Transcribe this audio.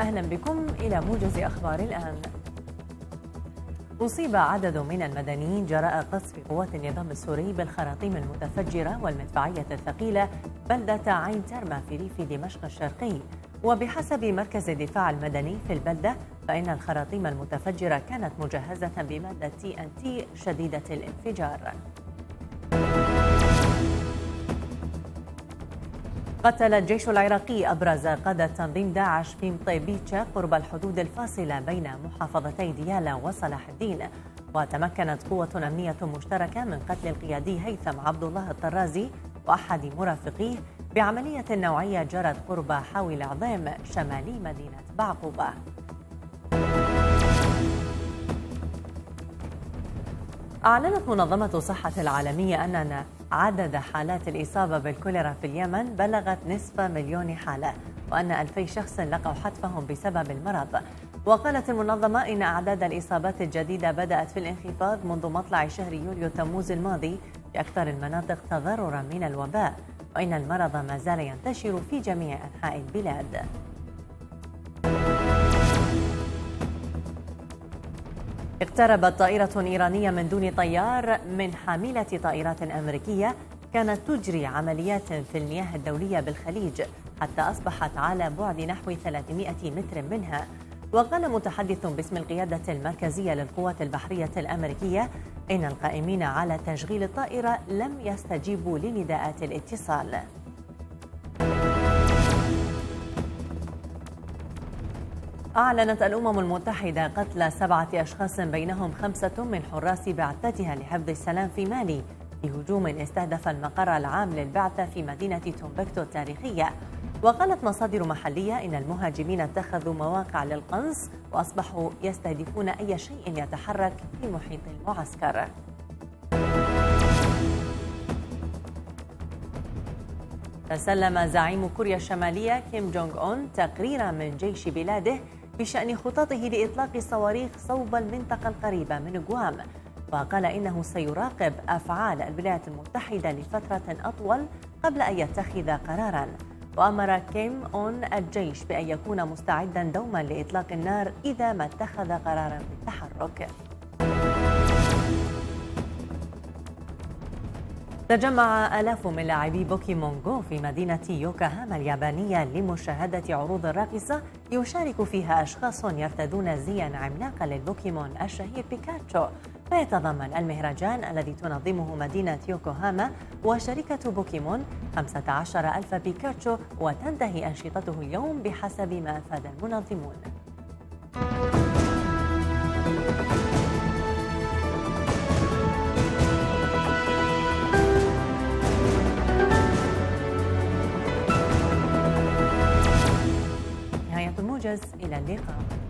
أهلا بكم إلى موجز أخبار الآن. أصيب عدد من المدنيين جراء قصف قوات النظام السوري بالخراطيم المتفجرة والمدفعية الثقيلة بلدة عين ترمى في ريف دمشق الشرقي. وبحسب مركز الدفاع المدني في البلدة فإن الخراطيم المتفجرة كانت مجهزة بمادة TNT شديدة الانفجار. قتل الجيش العراقي أبرز قادة تنظيم داعش في مطيبيتشا قرب الحدود الفاصلة بين محافظتي ديالى وصلاح الدين. وتمكنت قوة أمنية مشتركة من قتل القيادي هيثم عبد الله الطرازي وأحد مرافقيه بعملية نوعية جرت قرب حاوي العظيم شمالي مدينة بعقوبة. أعلنت منظمة الصحة العالمية أننا عدد حالات الإصابة بالكوليرا في اليمن بلغت نصف مليون حالة، وأن 2000 شخص لقوا حتفهم بسبب المرض. وقالت المنظمة إن أعداد الإصابات الجديدة بدأت في الانخفاض منذ مطلع شهر يوليو تموز الماضي في أكثر المناطق تضرراً من الوباء، وإن المرض ما زال ينتشر في جميع أنحاء البلاد. اقتربت طائرة إيرانية من دون طيار من حاملة طائرات أمريكية كانت تجري عمليات في المياه الدولية بالخليج حتى أصبحت على بعد نحو 300 متر منها. وقال متحدث باسم القيادة المركزية للقوات البحرية الأمريكية إن القائمين على تشغيل الطائرة لم يستجيبوا لنداءات الاتصال. أعلنت الأمم المتحدة قتل 7 أشخاص بينهم 5 من حراس بعثتها لحفظ السلام في مالي في هجوم استهدف المقر العام للبعثة في مدينة تمبكتو التاريخية. وقالت مصادر محلية إن المهاجمين اتخذوا مواقع للقنص وأصبحوا يستهدفون أي شيء يتحرك في محيط المعسكر. تسلم زعيم كوريا الشمالية كيم جونغ أون تقريرا من جيش بلاده بشأن خططه لإطلاق صواريخ صوب المنطقة القريبة من غوام. وقال إنه سيراقب أفعال الولايات المتحدة لفترة أطول قبل أن يتخذ قرارا. وأمر كيم أون الجيش بأن يكون مستعدا دوما لإطلاق النار إذا ما اتخذ قرارا بالتحرك. تجمع آلاف من لاعبي بوكيمون غو في مدينة يوكوهاما اليابانية لمشاهدة عروض راقصة يشارك فيها أشخاص يرتدون زياً عملاقاً للبوكيمون الشهير بيكاتشو. فيتضمن المهرجان الذي تنظمه مدينة يوكوهاما وشركة بوكيمون 15,000 بيكاتشو، وتنتهي أنشطته اليوم بحسب ما أفاد المنظمون. إلى اللقاء.